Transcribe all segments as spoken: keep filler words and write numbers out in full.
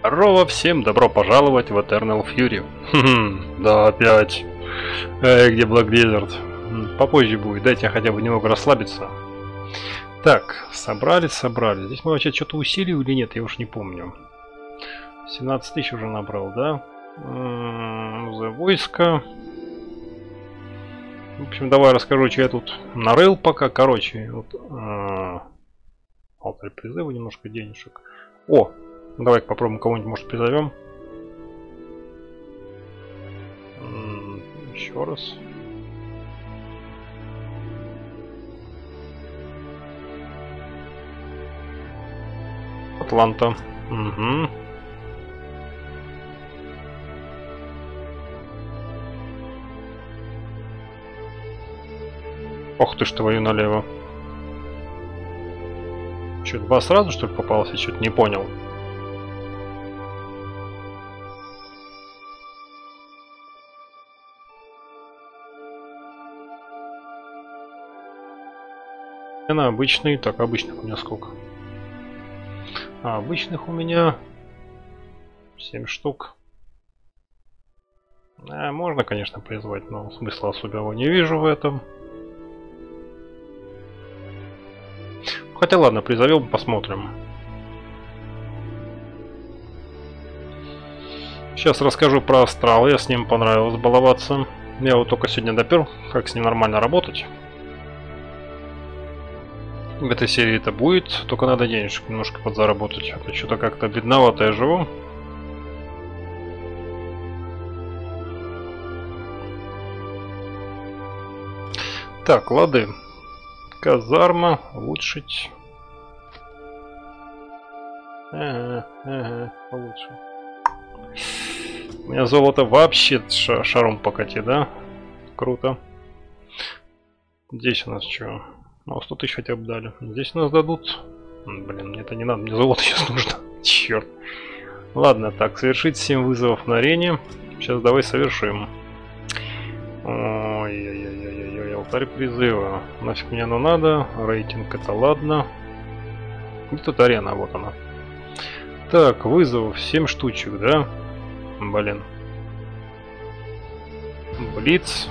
Здорово всем, добро пожаловать в Eternal Fury. Хм, да опять. Эй, где Black Desert? Попозже будет, дайте я хотя бы немного расслабиться. Так, собрались, собрались. Здесь мы вообще что-то усилили или нет, я уж не помню. семнадцать тысяч уже набрал, да? М-м, за войско. В общем, давай расскажу, что я тут нарыл пока. Короче, вот... Алтарь призыва, немножко денежек. О! Давай попробуем кого-нибудь, может, призовем. Еще раз. Атланта. Угу. Ох ты ж твою налево. Че, два сразу, что ли, попался? Чуть не понял. На обычный, так, обычных у меня сколько? А, обычных у меня семь штук. А, можно, конечно, призвать, но смысла особого не вижу в этом. Хотя ладно, призовем, посмотрим. Сейчас расскажу про астрал. Я с ним понравилось баловаться. Я его только сегодня допер, как с ним нормально работать. В этой серии это будет, только надо денежек немножко подзаработать. А то что-то как-то бедновато я живу. Так, лады. Казарма. Улучшить. Ага, ага, получше. У меня золото вообще шаром покати, да? Круто. Здесь у нас что? Ну, сто тысяч хотя бы дали. Здесь нас дадут. Блин, мне это не надо, мне золото сейчас нужно. Черт. Ладно, так, совершить семь вызовов на арене. Сейчас давай совершим. Ой-ой-ой-ой-ой, алтарь призыва. Нафиг мне оно надо. Рейтинг это ладно. И тут арена, вот она. Так, вызовов семь штучек, да? Блин. Блиц.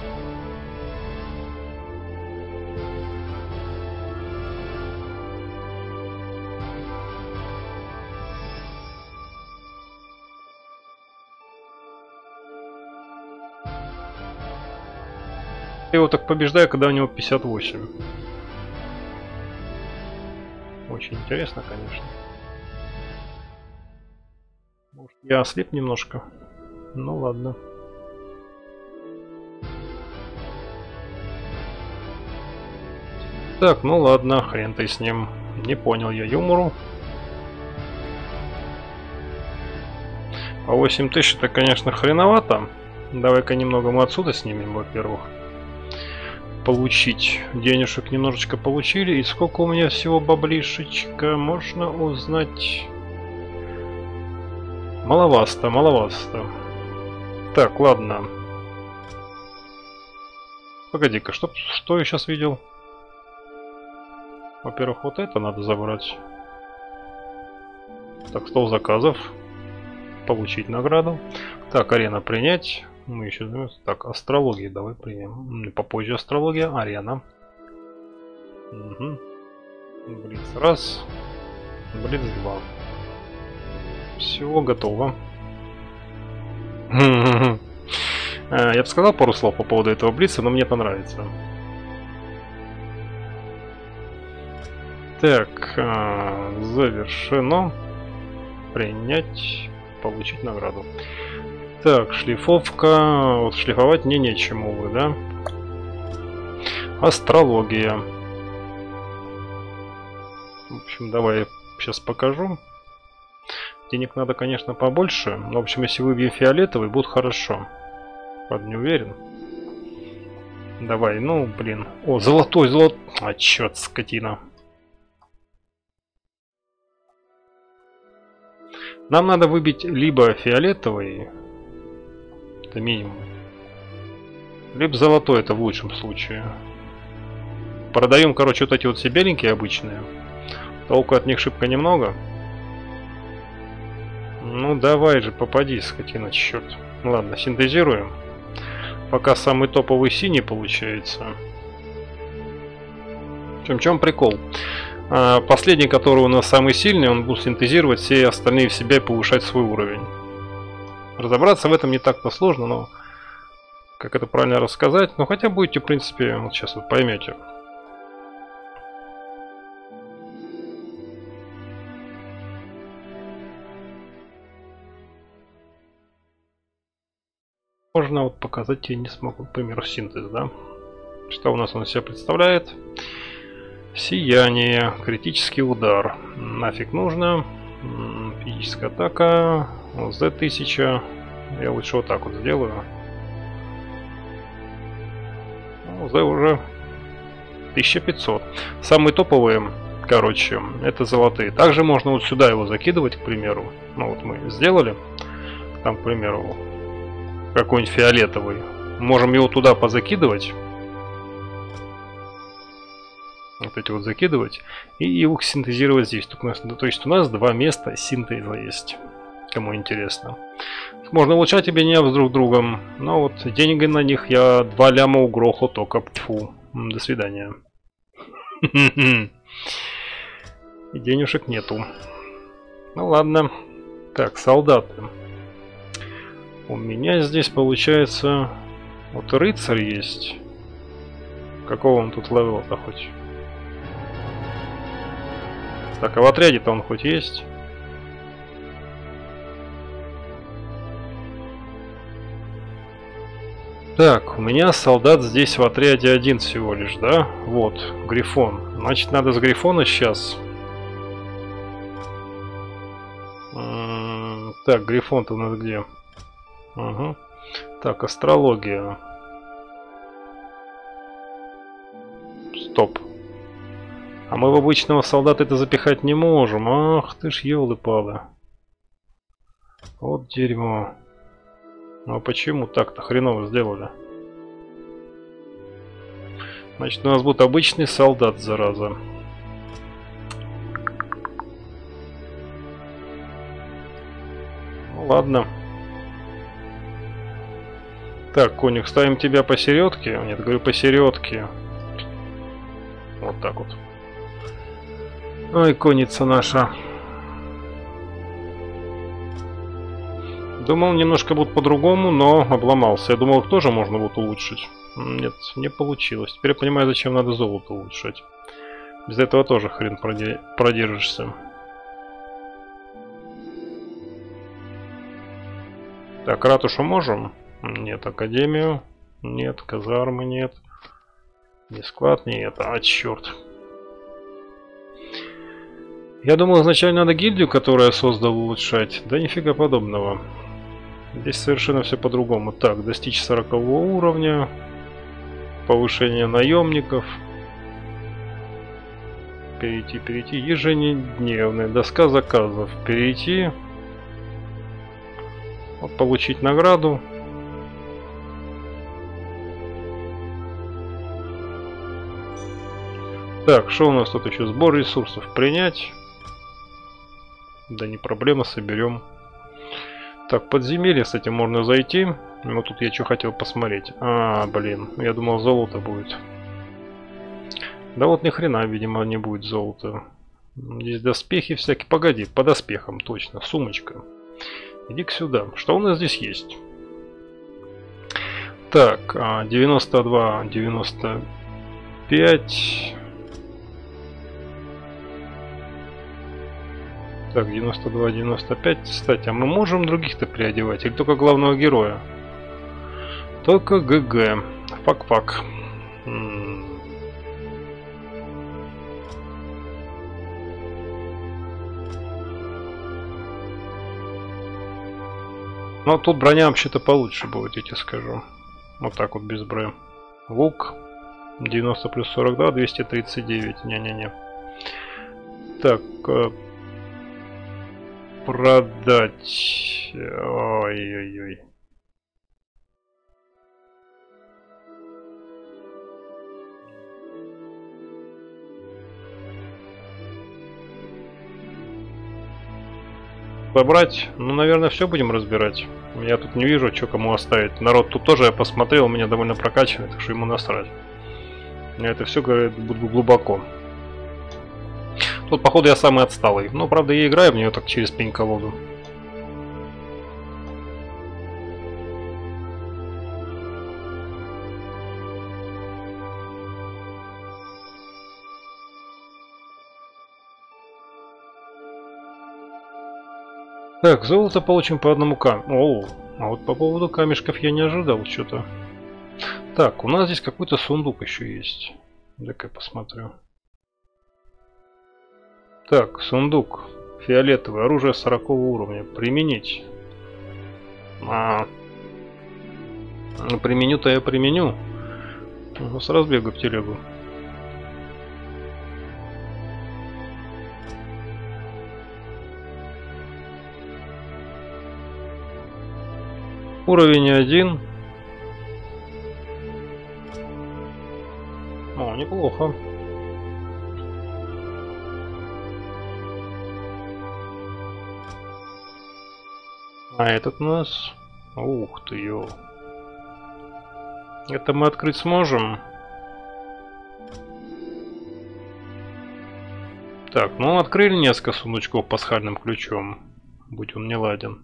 Я его так побеждаю, когда у него пятьдесят восемь. Очень интересно, конечно. Может, я ослеп немножко. Ну ладно. Так, ну ладно, хрен ты с ним. Не понял я юмору. По восемь тысяч это, конечно, хреновато. Давай-ка немного мы отсюда снимем, во-первых. Получить денежек немножечко получили. И сколько у меня всего баблишечка, можно узнать? Маловато, маловато. Так, ладно, погоди-ка, что, что я сейчас видел? Во-первых, вот это надо забрать. Так, стол заказов, получить награду. Так, арена принять. Мы еще... Так, астрология давай примем. Попозже астрология, арена. Угу. Блиц раз. Блиц два. Все, готово. Я бы сказал пару слов по поводу этого блица, но мне понравится. Так, завершено. Принять, получить награду. Так, шлифовка. Вот шлифовать мне нечем, увы, да? Астрология. В общем, давай я сейчас покажу. Денег надо, конечно, побольше. Но, в общем, если выбьем фиолетовый, будет хорошо. Правда, не уверен. Давай, ну, блин. О, золотой, золотой. А, черт, скотина. Нам надо выбить либо фиолетовый... Это минимум. Либо золотой, это в лучшем случае. Продаем, короче, вот эти вот все беленькие обычные. Толку от них шибко немного. Ну давай же, попади, скотина, черт. Ладно, синтезируем. Пока самый топовый синий получается. В чем, в чем прикол? А последний, который у нас самый сильный, он будет синтезировать все остальные в себя и повышать свой уровень. Разобраться в этом не так-то сложно, но как это правильно рассказать? Ну хотя будете, в принципе, вот сейчас вы поймете. Можно вот показать, я не смогу, к примеру, синтез, да? Что у нас он себя представляет? Сияние, критический удар, нафиг нужно, физическая атака, зэ тысяча, я лучше вот так вот сделаю. Ну, зэ уже тысяча пятьсот. Самые топовые, короче, это золотые. Также можно вот сюда его закидывать, к примеру. Ну вот мы сделали, там, к примеру, какой-нибудь фиолетовый. Можем его туда позакидывать. Вот эти вот закидывать. И его синтезировать здесь. Тут у нас, то есть у нас два места синтеза есть. Кому интересно. Можно улучшать обменяв друг другом. Но вот деньги на них я два ляма угрохал только. Тьфу. До свидания. Денежек нету. Ну ладно. Так, солдаты. У меня здесь получается... Вот рыцарь есть. Какого он тут левела-то хоть? Так, а в отряде-то он хоть есть? Так, у меня солдат здесь в отряде один всего лишь, да? Вот, Грифон. Значит, надо с Грифона сейчас... Так, Грифон-то у нас где? Ага. Так, астрология. Стоп. А мы в обычного солдата это запихать не можем. Ах ты ж, елы-палы. Вот дерьмо. Ну а почему так-то хреново сделали? Значит, у нас будет обычный солдат, зараза. Ну, ладно. Так, коник, ставим тебя посередке. Нет, говорю, посередке. Вот так вот. Ой, конница наша. Думал, немножко будет по-другому, но обломался. Я думал, их тоже можно будет улучшить. Нет, не получилось. Теперь я понимаю, зачем надо золото улучшать. Без этого тоже хрен продержишься. Так, ратушу можем? Нет, академию. Нет, казармы нет. Не склад, нет. А, черт. Я думал, изначально надо гильдию, которую я создал, улучшать. Да нифига подобного. Здесь совершенно все по-другому. Так, достичь сорокового уровня. Повышение наемников. Перейти, перейти. Ежедневная доска заказов. Перейти. Вот, получить награду. Так, что у нас тут еще? Сбор ресурсов принять. Да не проблема, соберем. Так, подземелье, кстати, можно зайти. Но тут я что хотел посмотреть. А, блин, я думал, золото будет. Да вот ни хрена, видимо, не будет золота. Здесь доспехи всякие. Погоди, по доспехам, точно. Сумочка. Иди-ка сюда. Что у нас здесь есть? Так, девяносто два, девяносто пять... Так, девяносто два, девяносто пять. Кстати, а мы можем других-то переодевать? Или только главного героя? Только ГГ. Фак-фак. Но тут броня вообще-то получше будет, я тебе скажу. Вот так вот без брони. Лук. девяносто плюс сорок два, двести тридцать девять. Не-не-не. Так... Продать. Ой-ой-ой. собрать. Ну, наверное, все будем разбирать. Я тут не вижу, что кому оставить. Народ тут тоже, я посмотрел, у меня довольно прокачанный, так что ему насрать. Это все, говорит, буду глубоко. Тут, походу, я самый отсталый. Но, правда, я играю в нее так через пень-колоду. Так, золото получим по одному камню. О, а вот по поводу камешков я не ожидал что-то. Так, у нас здесь какой-то сундук еще есть. Дай-ка я посмотрю. Так, сундук. Фиолетовое оружие сорокового уровня. Применить. А, ну, применю-то я применю. Ну, с разбега в телегу. Уровень один. О, неплохо. А этот у нас... Ух ты, ё. Это мы открыть сможем? Так, ну открыли несколько сундучков пасхальным ключом. Будь он не ладен.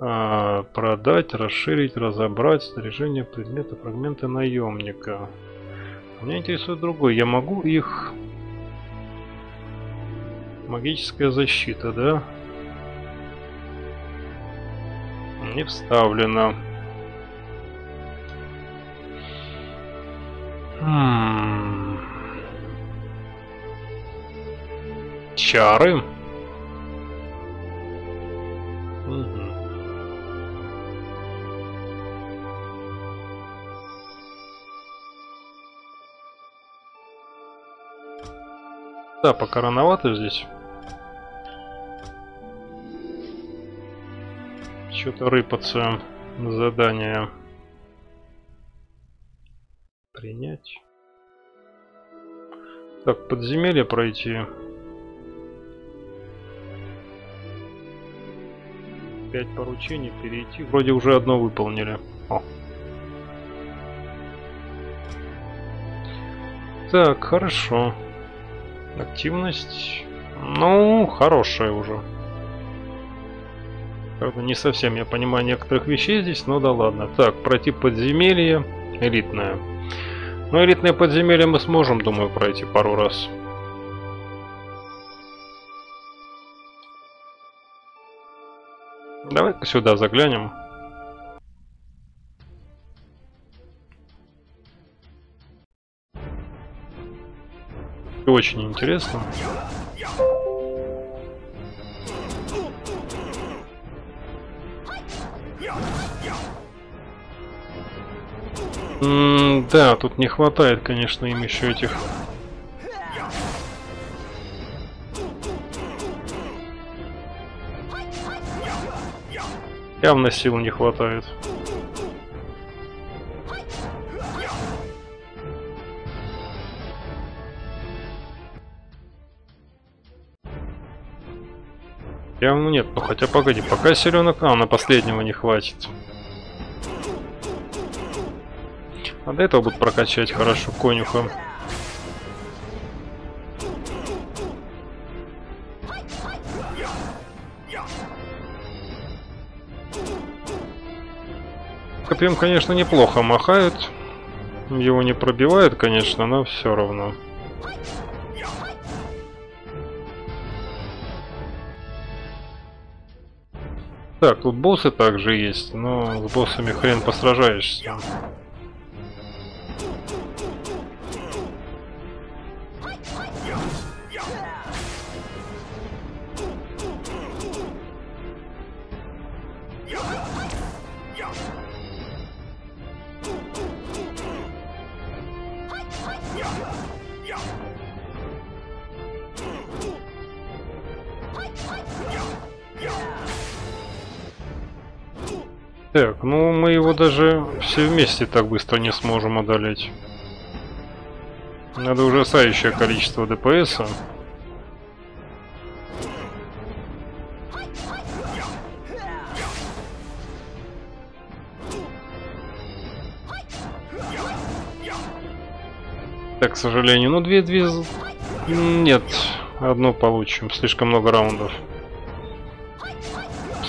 А, продать, расширить, разобрать, снаряжение предмета, фрагменты наемника. Меня интересует другой. Я могу их... Магическая защита, да? Не вставлено. Хм. Чары. Да, пока рановато здесь. Что-то рыпаться на задание. Принять. Так, подземелье пройти. Пять поручений перейти. Вроде уже одно выполнили. О. Так, хорошо. Активность, ну, хорошая уже. Правда, не совсем я понимаю некоторых вещей здесь, но да ладно. Так, пройти подземелье, элитное. Ну, элитное подземелье мы сможем, думаю, пройти пару раз. Давай-ка сюда заглянем. Очень интересно. М-м, да, тут не хватает, конечно, им еще этих. Явно сил не хватает. Явно нет, ну хотя погоди, пока силенок, а, на последнего не хватит. А до этого будут прокачать хорошо конюха. Копьем, конечно, неплохо махают. Его не пробивают, конечно, но все равно. Так, тут боссы также есть, но с боссами хрен посражаешься. Так, ну мы его даже все вместе так быстро не сможем одолеть. Надо ужасающее количество ДПСа. Так, к сожалению, ну две две... Нет, одну получим. Слишком много раундов.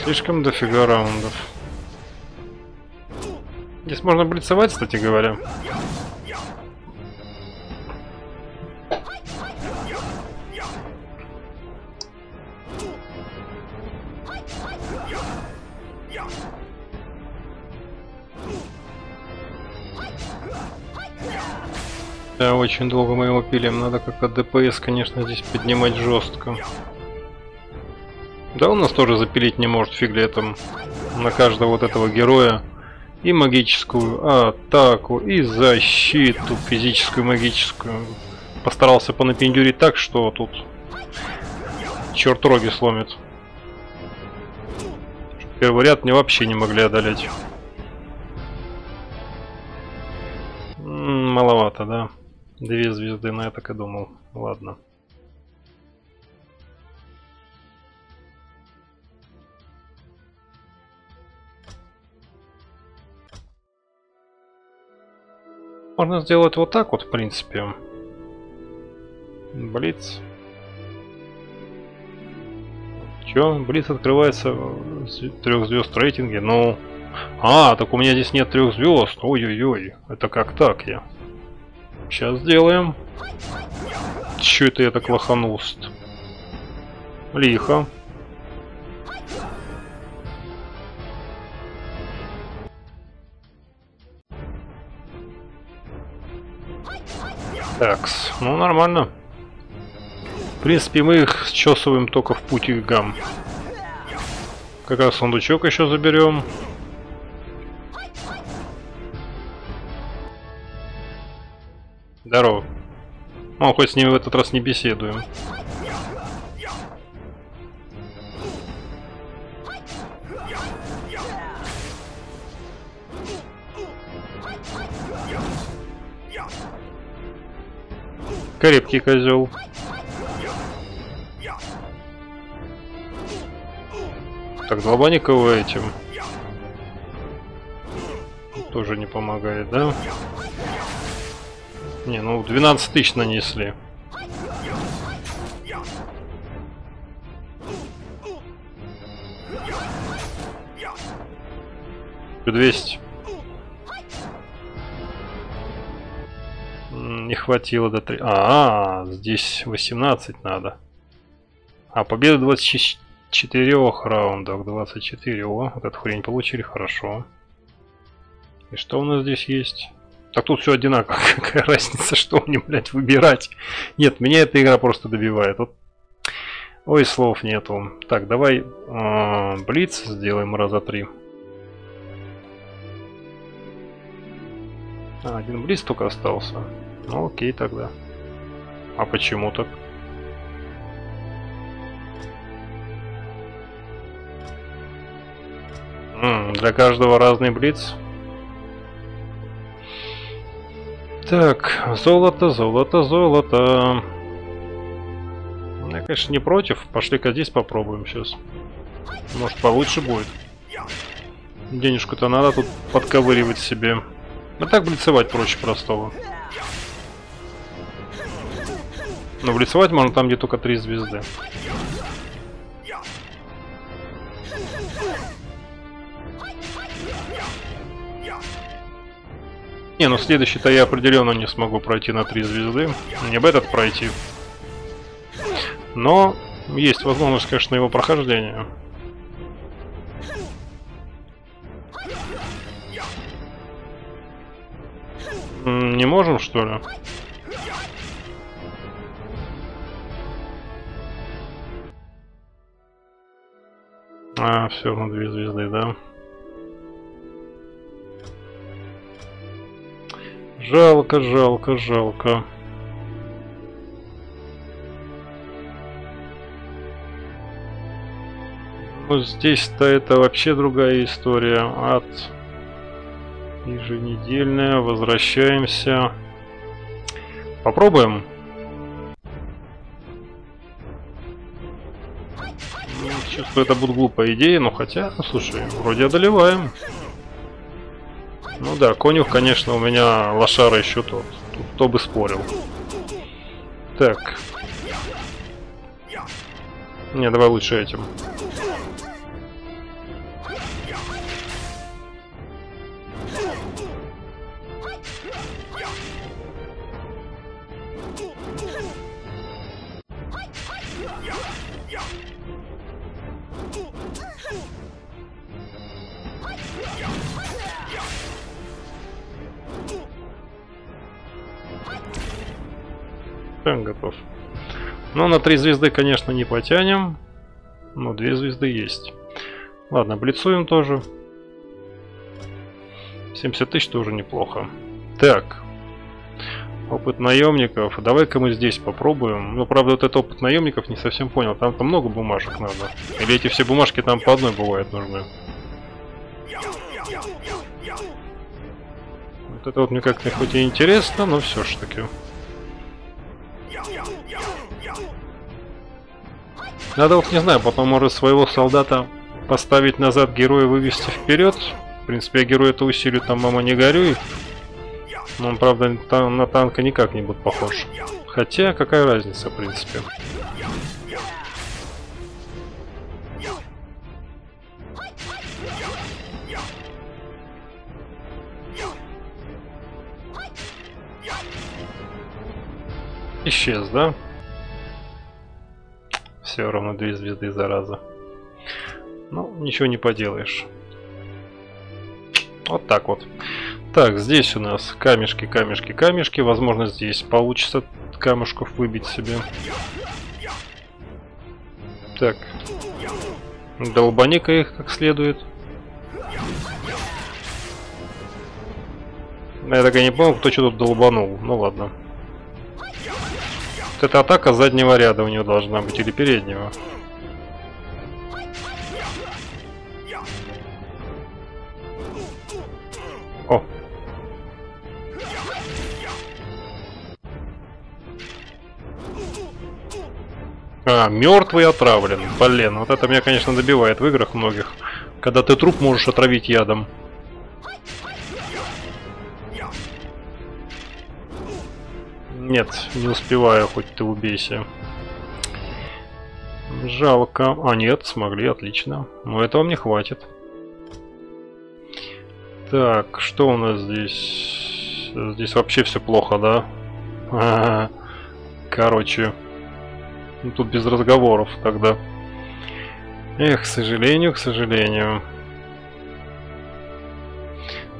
Слишком дофига раундов. Здесь можно блицевать, кстати говоря. Да, очень долго мы его пилим. Надо как-то ДПС, конечно, здесь поднимать жестко. Да, он нас тоже запилить не может, фиг ли там. На каждого вот этого героя. И магическую атаку, и защиту физическую, магическую. Постарался понапендюрить так, что тут черт роги сломит. Первый ряд мне вообще не могли одолеть. М-м, маловато, да? Две звезды, но я так и думал. Ладно. Можно сделать вот так вот, в принципе. Блиц. Чё? Блиц открывается трех звезд рейтинге. Ну. А, так у меня здесь нет трех звезд. Ой-ой-ой. Это как так я? Сейчас сделаем. Чё это я так лоханулся-то? Лихо. Такс, ну нормально. В принципе, мы их счесываем только в путь их гам. Как раз сундучок еще заберем. Здорово. Ну, хоть с ними в этот раз не беседуем. Крепкий козел. Так, долбани кого этим. Тоже не помогает, да? Не, ну двенадцать тысяч нанесли. двести. Не хватило до трёх. А, -а, а, здесь восемнадцать надо. А, победа двадцать четыре раундов. двадцать четыре. О, вот эту хрень получили. Хорошо. И что у нас здесь есть? Так тут все одинаково. Какая разница, что мне, блядь, выбирать? Нет, меня эта игра просто добивает. Вот. Ой, слов нету. Так, давай э-э, блиц сделаем раза три. А, один блиц только остался. Ну, окей тогда. А почему так? М-м, для каждого разный блиц. Так, золото, золото, золото. Я, конечно, не против. Пошли-ка здесь попробуем сейчас. Может, получше будет. Денежку-то надо тут подковыривать себе. А так блицевать проще простого. Но блицевать можно там, где только три звезды. Не, ну следующий-то я определенно не смогу пройти на три звезды. Мне бы этот пройти. Но есть возможность, конечно, его прохождения. Не можем, что ли? А, все равно две звезды, да? Жалко, жалко, жалко. Ну, здесь-то это вообще другая история. Ад. Еженедельная. Возвращаемся. Попробуем. Чувствую, это будет глупая идея, но хотя, ну, слушай, вроде одолеваем. Ну да, конюх, конечно, у меня лошара еще тот. Тут кто бы спорил. Так. Не, давай лучше этим. Готов. Но на три звезды, конечно, не потянем, но две звезды есть. Ладно, блицуем тоже. семьдесят тысяч тоже неплохо. Так, опыт наемников. Давай-ка мы здесь попробуем. Но, правда, вот этот опыт наемников не совсем понял. Там-то много бумажек надо. Или эти все бумажки там по одной бывают нужны. Вот это вот мне как-то хоть и интересно, но все ж таки. Надо вот, не знаю, потом может своего солдата поставить назад, героя вывести вперед. В принципе, я герою это усилю, там мама не горюй. Но он, правда, там, на танка никак не будет похож. Хотя, какая разница, в принципе. Исчез, да? Все равно две звезды, зараза. Ну, ничего не поделаешь. Вот так вот. Так, здесь у нас камешки, камешки, камешки. Возможно, здесь получится камушков выбить себе. Так. Долбани-ка их как следует. Я так и не понял, кто что тут долбанул. Ну ладно. Вот эта атака заднего ряда у нее должна быть, или переднего. О. А, мертвый отравлен. Блин, вот это меня, конечно, добивает в играх многих. Когда ты труп можешь отравить ядом. Нет, не успеваю, хоть ты убейся. Жалко. А, нет, смогли, отлично. Но этого мне хватит. Так, что у нас здесь? Здесь вообще все плохо, да? А-а-а. Короче. Ну, тут без разговоров тогда. Эх, к сожалению, к сожалению.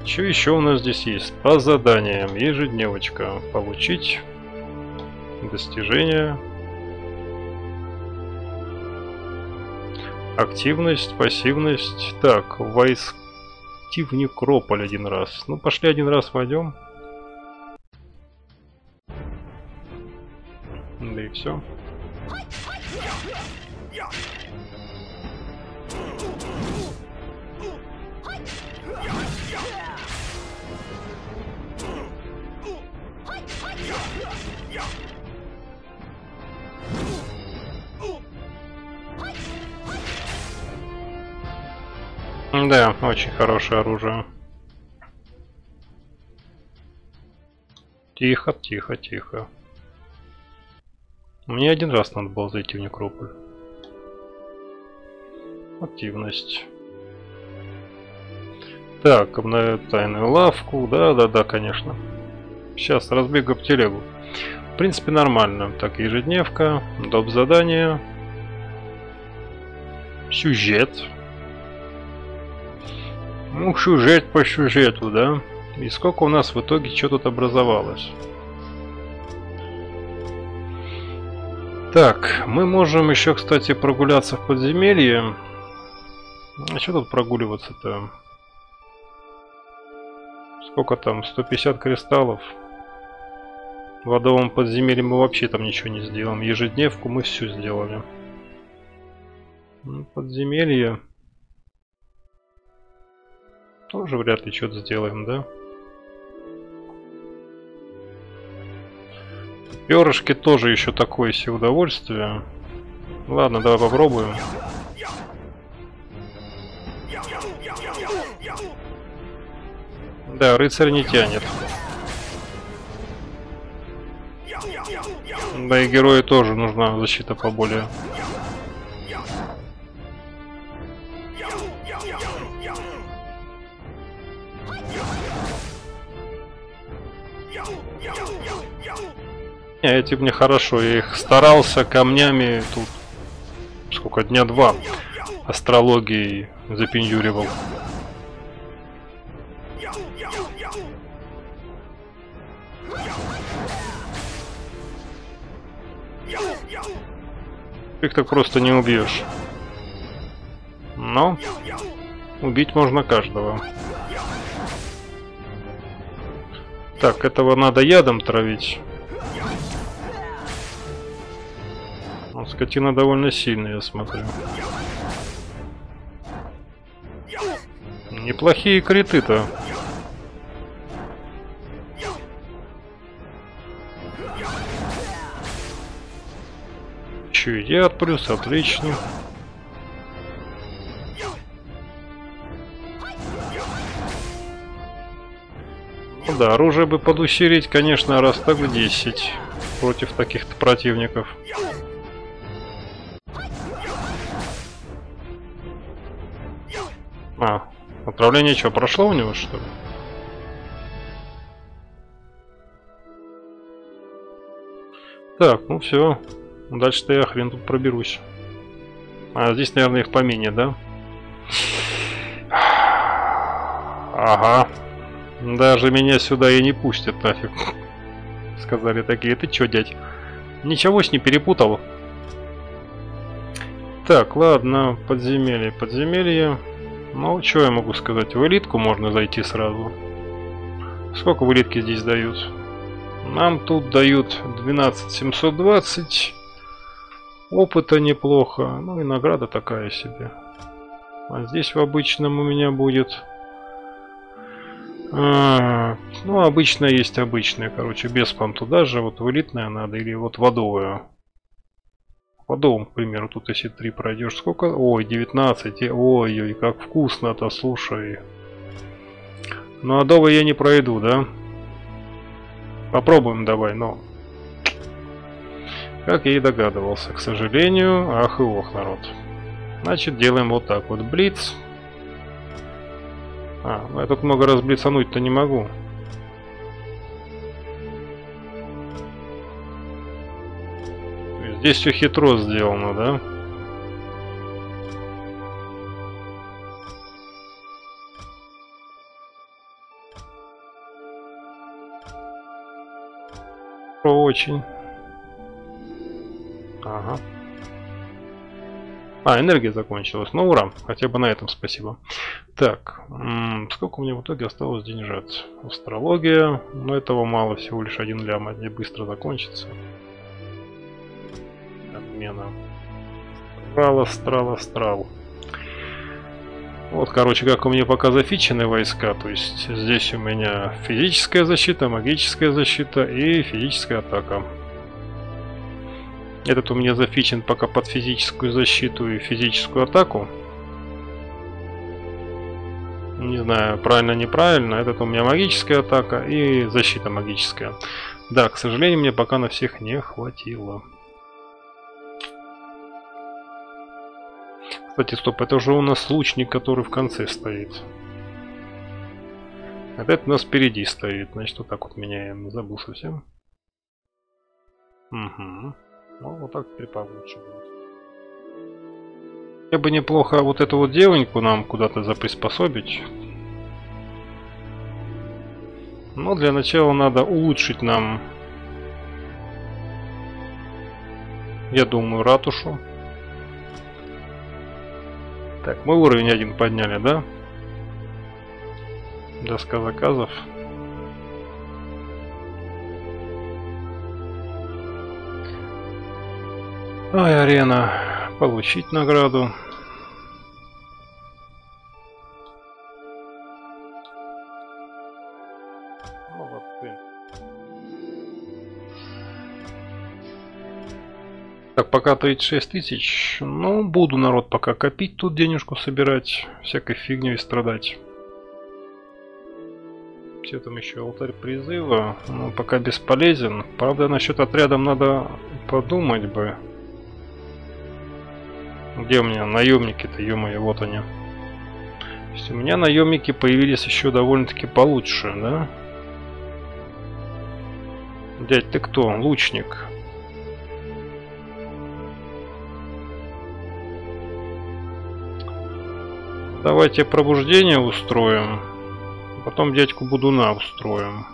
Что еще у нас здесь есть? По заданиям. Ежедневочка. Получить. Достижение. Активность, пассивность. Так, войти в некрополь один раз. Ну, пошли один раз войдем. Да и все. Да, очень хорошее оружие. Тихо, тихо, тихо. Мне один раз надо было зайти в некрополь. Активность. Так, обновить тайную лавку. Да, да, да, конечно. Сейчас разбегу в телегу. В принципе, нормально. Так, ежедневка, доп. Задание. Сюжет. Ну, сюжет по сюжету, да? И сколько у нас в итоге, что тут образовалось? Так, мы можем еще, кстати, прогуляться в подземелье. А что тут прогуливаться-то? Сколько там? сто пятьдесят кристаллов. В адовом подземелье мы вообще там ничего не сделаем. Ежедневку мы все сделали. Ну, подземелье... Тоже вряд ли что-то сделаем, да? Перышки тоже еще такое себе удовольствие. Ладно, давай попробуем. Да, рыцарь не тянет. Да и герою тоже нужна защита поболее. Не, эти мне хорошо, я их старался камнями тут сколько, дня два астрологии запеньюривал. Их так просто не убьешь. Но убить можно каждого. Так, этого надо ядом травить. Он, скотина довольно сильная, я смотрю. Неплохие криты-то. Еще и яд плюс, отлично. Ну да, оружие бы подусилить, конечно, раз так в десять против таких-то противников. А, отправление что, прошло у него, что ли? Так, ну все. Дальше-то я хрен тут проберусь. А здесь, наверное, их поменьше, да? Ага. Даже меня сюда и не пустят, нафиг. Сказали такие, ты чё, дядь? Ничего с не перепутал. Так, ладно, подземелье, подземелье. Ну, что я могу сказать? В элитку можно зайти сразу. Сколько в элитке здесь дают? Нам тут дают двенадцать семьсот двадцать. Опыта неплохо. Ну и награда такая себе. А здесь в обычном у меня будет... А, ну, обычная есть обычная, короче. Без пам туда же. Вот в элитное надо. Или вот водовое. Водовым, к примеру, тут если три пройдешь, сколько? Ой, девятнадцать. Ой-ой, как вкусно-то, слушай. Ну, адовый я не пройду, да? Попробуем давай, но... Как я и догадывался, к сожалению, ах и ох, народ. Значит, делаем вот так вот. Блиц. А, ну я тут много раз блицануть-то не могу. Здесь все хитро сделано, да? Очень. Ага. А, энергия закончилась. Ну, ура. Хотя бы на этом спасибо. Так. М-м, сколько у меня в итоге осталось денежат? Астрология. Но этого мало. Всего лишь один лям. Они быстро закончится. Отмена. Страл, астрал, астрал. Вот, короче, как у меня пока зафичены войска. То есть, здесь у меня физическая защита, магическая защита и физическая атака. Этот у меня зафичен пока под физическую защиту и физическую атаку. Не знаю, правильно, неправильно. Этот у меня магическая атака и защита магическая. Да, к сожалению, мне пока на всех не хватило. Кстати, стоп, это уже у нас лучник, который в конце стоит. А этот у нас впереди стоит. Значит, вот так вот меняем. Забыл совсем. Угу. Ну, вот так теперь получше будет. Я бы неплохо вот эту вот девоньку нам куда-то заприспособить. Но для начала надо улучшить нам, я думаю, ратушу. Так, мы уровень один подняли, да? Доска заказов. Ай, арена. Получить награду. Так, пока тридцать шесть тысяч. Ну, буду, народ, пока копить тут денежку, собирать, всякой фигней страдать. Все там еще алтарь призыва. Ну, пока бесполезен. Правда, насчет отрядом надо подумать бы. Где у меня наемники-то, ё-моё, вот они. То есть у меня наемники появились еще довольно-таки получше, да? Дядь, ты кто? Лучник. Давайте пробуждение устроим. Потом дядьку Будуна устроим.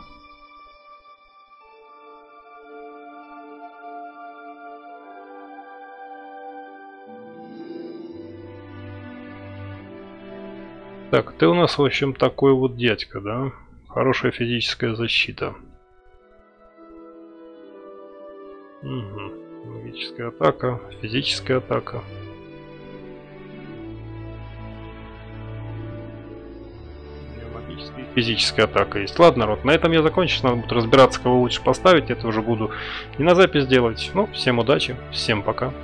Так, ты у нас, в общем, такой вот дядька, да? Хорошая физическая защита. Угу. Магическая атака, физическая атака. Физическая атака есть. Ладно, народ, на этом я закончу. Надо будет разбираться, кого лучше поставить. Это уже буду не на запись делать. Ну, всем удачи, всем пока.